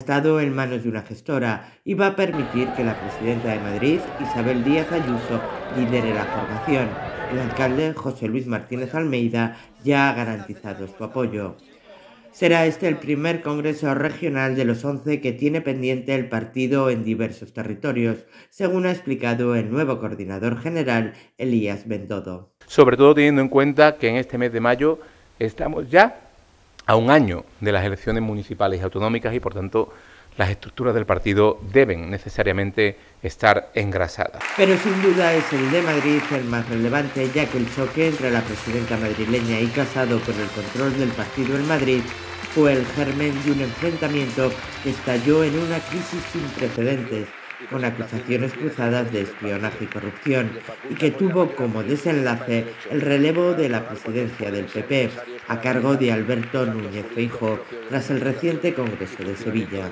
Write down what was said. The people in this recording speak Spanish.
Estado en manos de una gestora y va a permitir que la presidenta de Madrid, Isabel Díaz Ayuso, lidere la formación. El alcalde, José Luis Martínez Almeida, ya ha garantizado su apoyo. Será este el primer congreso regional de los 11 que tiene pendiente el partido en diversos territorios, según ha explicado el nuevo coordinador general, Elías Bendodo. Sobre todo teniendo en cuenta que en este mes de mayo estamos ya a un año de las elecciones municipales y autonómicas y, por tanto, las estructuras del partido deben necesariamente estar engrasadas. Pero sin duda es el de Madrid el más relevante, ya que el choque entre la presidenta madrileña y Casado por el control del partido en Madrid fue el germen de un enfrentamiento que estalló en una crisis sin precedentes, con acusaciones cruzadas de espionaje y corrupción, y que tuvo como desenlace el relevo de la presidencia del PP, a cargo de Alberto Núñez Feijóo, tras el reciente Congreso de Sevilla.